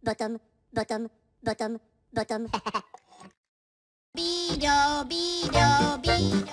Bottom, bottom, bottom, bottom. Bido, bido, bido.